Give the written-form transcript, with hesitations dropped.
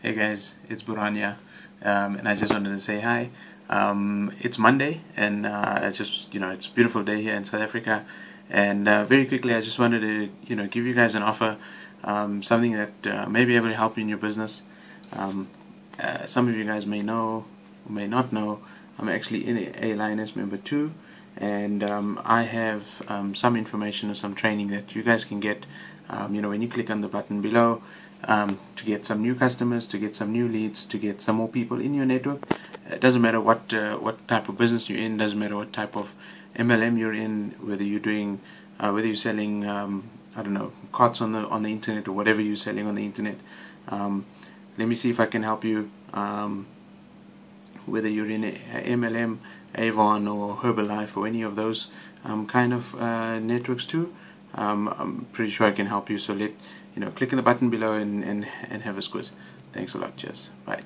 Hey guys, it's Burhaan, and I just wanted to say hi. It's Monday, and it's just, it's a beautiful day here in South Africa. And very quickly, I just wanted to, give you guys an offer, something that may be able to help you in your business. Some of you guys may know or may not know, I'm actually a Lyoness member too, and I have some information or some training that you guys can get, when you click on the button below. To get some new customers, to get some new leads, to get some more people in your network. It doesn't matter what type of business you're in, doesn't matter what type of MLM you're in, whether you're doing, whether you're selling, I don't know, carts on the internet or whatever you're selling on the internet. Let me see if I can help you. Whether you're in a MLM, Avon or Herbalife or any of those kind of networks too. I'm pretty sure I can help you, so click on the button below and have a squiz. Thanks a lot, cheers, bye.